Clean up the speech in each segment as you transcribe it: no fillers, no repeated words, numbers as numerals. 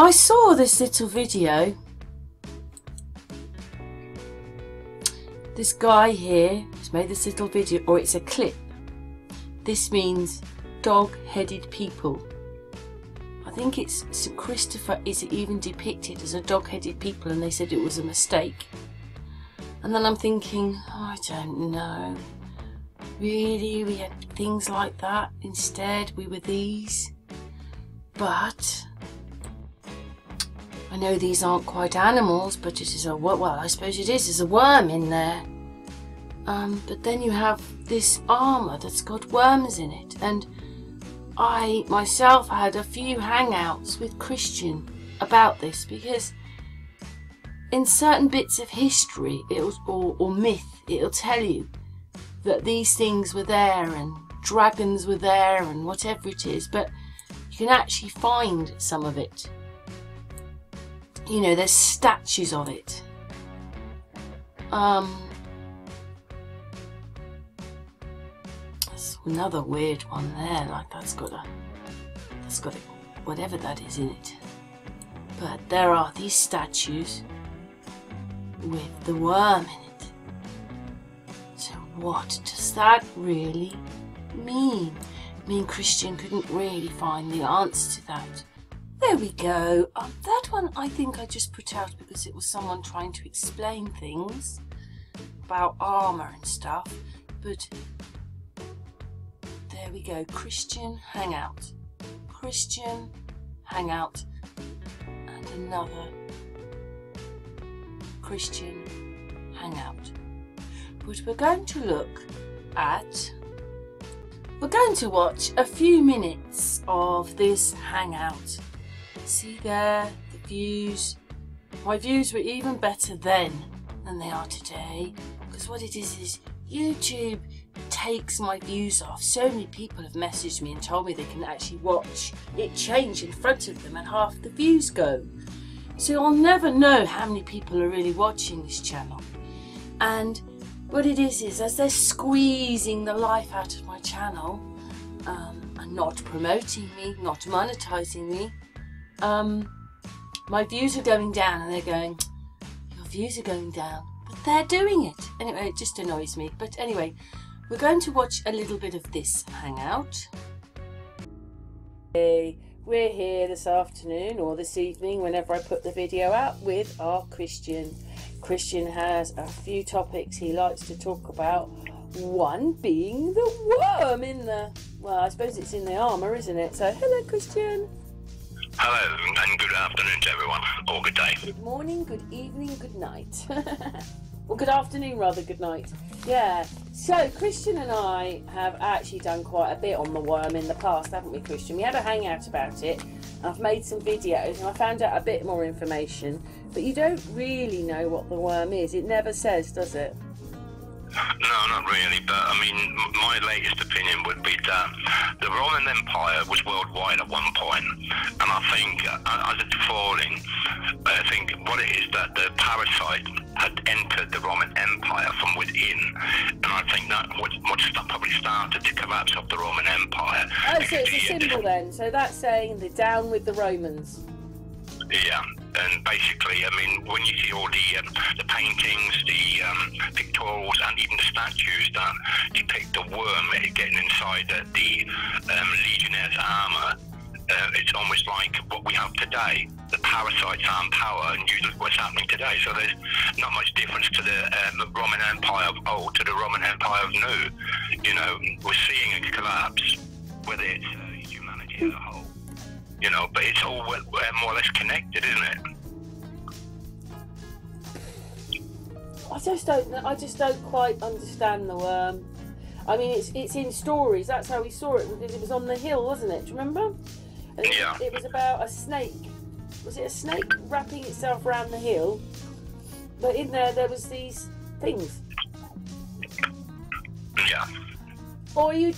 I saw this little video. This guy here has made this little video, or it's a clip. This means dog-headed people. I think it's Saint Christopher is even depicted as a dog-headed people, and they said it was a mistake. And then I'm thinking, oh, I don't know. Really, we had things like that. Instead, we were these. But I know these aren't quite animals, but it is a well. I suppose it is. There's a worm in there. But then you have this armour that's got worms in it, and I myself had a few hangouts with Christian about this, because in certain bits of history or myth, it'll tell you that these things were there and dragons were there and whatever it is, but you can actually find some of it. You know, there's statues of it. That's another weird one there, like that's got a, whatever that is in it. But there are these statues with the worm in it. So what does that really mean? Me and Christian couldn't really find the answer to that. There we go. That one I think I just put out because it was someone trying to explain things about armour and stuff. But there we go. Christian hangout. Christian hangout. And another Christian hangout. But we're going to look at... We're going to watch a few minutes of this hangout. See there, the views. My views were even better then than they are today, because what it is YouTube takes my views off. So many people have messaged me and told me they can actually watch it change in front of them and half the views go. So I'll never know how many people are really watching this channel. And what it is as they're squeezing the life out of my channel and not promoting me, not monetizing me, my views are going down, and they're going, your views are going down, but they're doing it. Anyway, it just annoys me. But anyway, we're going to watch a little bit of this hangout. Hey, we're here this afternoon, or this evening, whenever I put the video out, with our Christian. Christian has a few topics he likes to talk about, one being the worm in the, well, I suppose it's in the armour, isn't it? So, hello, Christian. Hello, and good afternoon to everyone, or good day. Good morning, good evening, good night. Well, good afternoon rather, good night. Yeah, so Christian and I have actually done quite a bit on the worm in the past, haven't we, Christian? We had a hangout about it. I've made some videos and I found out a bit more information, but you don't really know what the worm is. It never says, does it? No, not really, but I mean, my latest opinion would be that the Roman Empire was worldwide at one point, and I think, as it's falling, I think what it is that the parasite had entered the Roman Empire from within, and I think that what probably started the collapse of the Roman Empire. Oh, so it's a symbol then, so that's saying they're down with the Romans. Yeah. And basically, I mean, when you see all the paintings, the pictorials, and even the statues that depict the worm getting inside the legionnaires' armour, it's almost like what we have today. The parasites are in power, and you look what's happening today. So there's not much difference to the Roman Empire of old to the Roman Empire of new. You know, we're seeing a collapse, whether it's humanity as a whole. You know, but it's all more or less connected, isn't it? I just don't quite understand the worm. I mean, it's in stories. That's how we saw it, because it was on the hill, wasn't it? Do you remember? And yeah. It was about a snake. Was it a snake wrapping itself around the hill? But in there was these things. Yeah. Or are you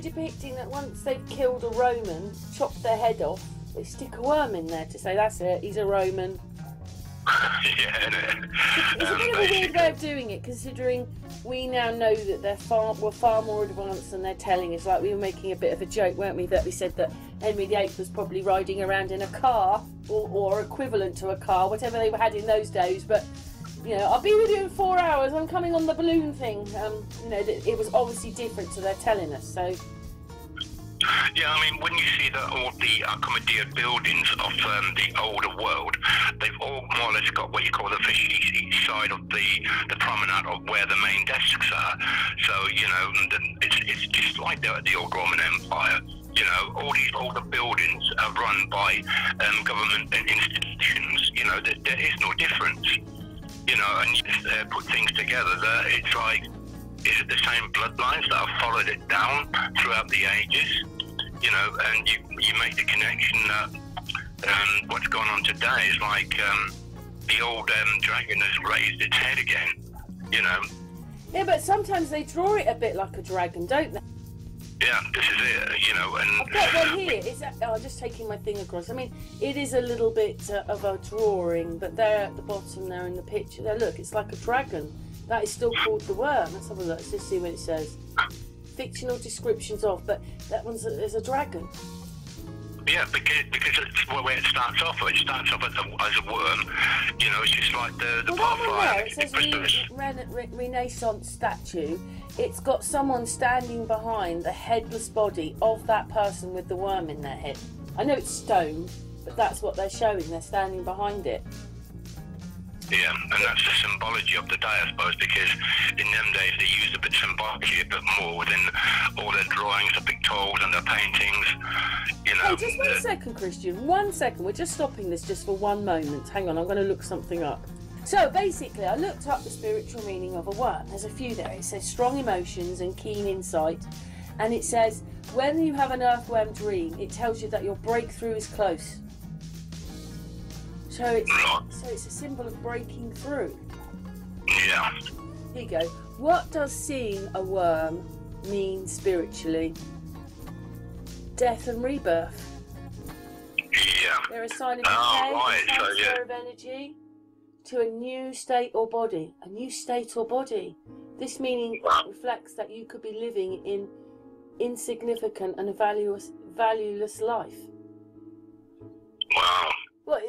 depicting that once they've killed a Roman, chopped their head off, they stick a worm in there to say, that's it, he's a Roman. Yeah. It's a bit of a weird way of doing it, considering we now know that they're far more advanced than they're telling us. Like, we were making a bit of a joke, weren't we, that we said that Henry VIII was probably riding around in a car, or equivalent to a car, whatever they had in those days. But, you know, I'll be with you in 4 hours, I'm coming on the balloon thing. You know, it was obviously different to they're telling us, so... Yeah, I mean, when you see that all the accommodated buildings of the older world, they've all more or less got what you call the facchise side of the promenade of where the main desks are. So, you know, it's just like the old Roman Empire. You know, all these older buildings are run by government institutions. You know, there is no difference. You know, and you just put things together. It's like... Is it the same bloodlines that have followed it down throughout the ages? You know, and you make the connection that what's going on today is like the old dragon has raised its head again, you know. Yeah, but sometimes they draw it a bit like a dragon, don't they? Yeah, this is it, you know. And I've got one here. I'm just taking my thing across. I mean, it is a little bit of a drawing, but there at the bottom there in the picture, there, look, it's like a dragon. That is still called The Worm. Let's have a look. Let's just see what it says. Fictional descriptions of, but that one's is a dragon. Yeah, because it's where it starts off as a worm. You know, it's just like the butterfly. It says Renaissance statue. It's got someone standing behind the headless body of that person with the worm in their head. I know it's stone, but that's what they're showing. They're standing behind it. Yeah, and that's the symbology of the day, I suppose, because in them days they used a bit symbolically, a bit more within all their drawings, the pictorials and their paintings, you know. Hey, just one second, Christian, 1 second. We're just stopping this just for 1 moment. Hang on, I'm going to look something up. So, basically, I looked up the spiritual meaning of a worm. There's a few there. It says strong emotions and keen insight. And it says, when you have an earthworm dream, it tells you that your breakthrough is close. So it's a symbol of breaking through. Yeah. Here you go. What does seeing a worm mean spiritually? Death and rebirth. Yeah. They're a sign of decay, of energy to a new state or body. A new state or body. This meaning reflects that you could be living in insignificant and a valueless life. Wow. Well,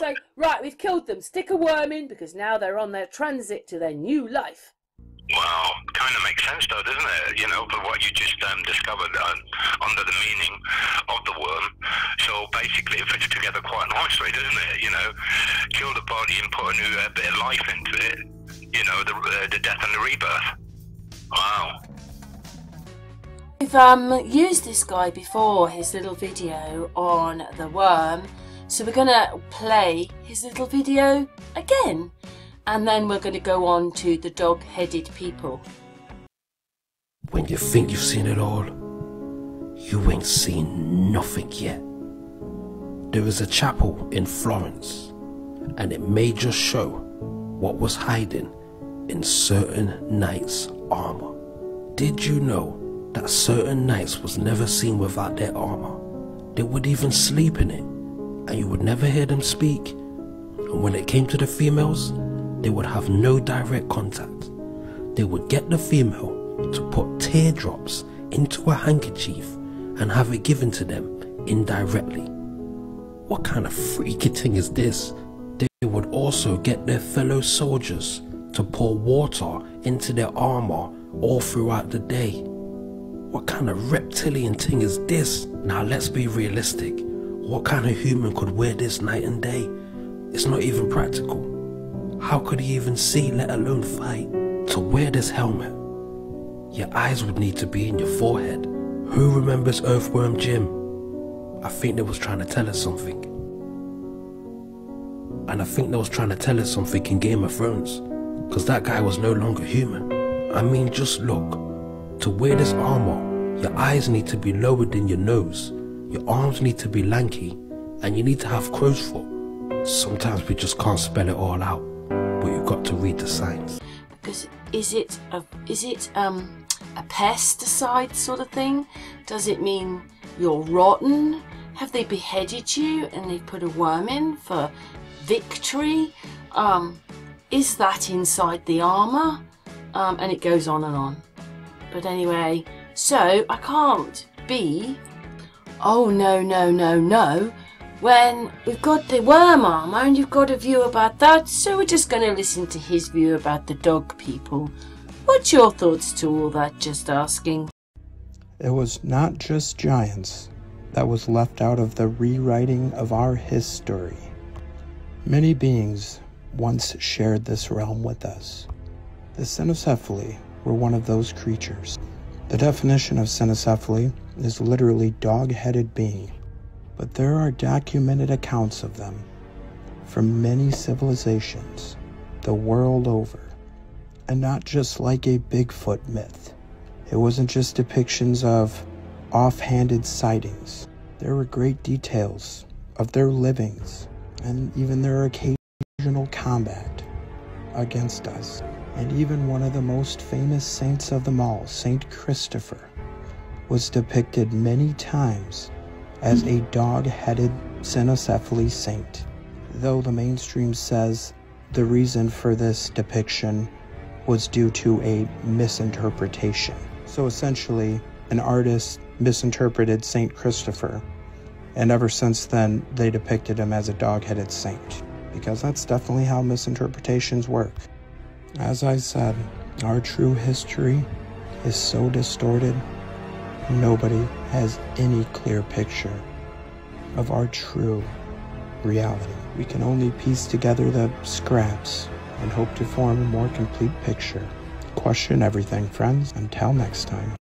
so, right, we've killed them. Stick a worm in, because now they're on their transit to their new life. Wow, kind of makes sense, though, doesn't it? You know, for what you just discovered under the meaning of the worm. So, basically, it fits together quite nicely, doesn't it? You know, kill the body and put a new bit of life into it. You know, the death and the rebirth. Wow. We've used this guy before, his little video on the worm. So we're going to play his little video again, and then we're going to go on to the dog-headed people. When you think you've seen it all, you ain't seen nothing yet. There is a chapel in Florence, and it may just show what was hiding in certain knights' armour. Did you know that certain knights was never seen without their armour? They would even sleep in it. And you would never hear them speak, and when it came to the females, they would have no direct contact. They would get the female to put teardrops into a handkerchief and have it given to them indirectly. What kind of freaky thing is this? They would also get their fellow soldiers to pour water into their armor all throughout the day. What kind of reptilian thing is this? Now let's be realistic. What kind of human could wear this night and day? It's not even practical. How could he even see, let alone fight? To wear this helmet, your eyes would need to be in your forehead. Who remembers Earthworm Jim? I think they was trying to tell us something. And I think they was trying to tell us something in Game of Thrones, because that guy was no longer human. I mean, just look. To wear this armor, your eyes need to be lower than your nose. Your arms need to be lanky, and you need to have crow's foot. Sometimes we just can't spell it all out, but you've got to read the signs. Because is it a pesticide sort of thing? Does it mean you're rotten? Have they beheaded you and they've put a worm in for victory. Is that inside the armor? And it goes on and on. But anyway, so I can't be, oh no, no, no, no, when we've got the worm armor and you've got a view about that, so we're just going to listen to his view about the dog people. What's your thoughts to all that, just asking? It was not just giants that was left out of the rewriting of our history. Many beings once shared this realm with us. The Cynocephaly were one of those creatures. The definition of cynocephaly is literally dog-headed being, but there are documented accounts of them from many civilizations the world over. And not just like a Bigfoot myth. It wasn't just depictions of off-handed sightings. There were great details of their livings and even their occasional combat against us. And even one of the most famous saints of them all, Saint Christopher, was depicted many times as a dog-headed cynocephaly saint. Though the mainstream says the reason for this depiction was due to a misinterpretation. So essentially, an artist misinterpreted Saint Christopher, and ever since then, they depicted him as a dog-headed saint, because that's definitely how misinterpretations work. As I said, our true history is so distorted, nobody has any clear picture of our true reality. We can only piece together the scraps and hope to form a more complete picture. Question everything, friends. Until next time.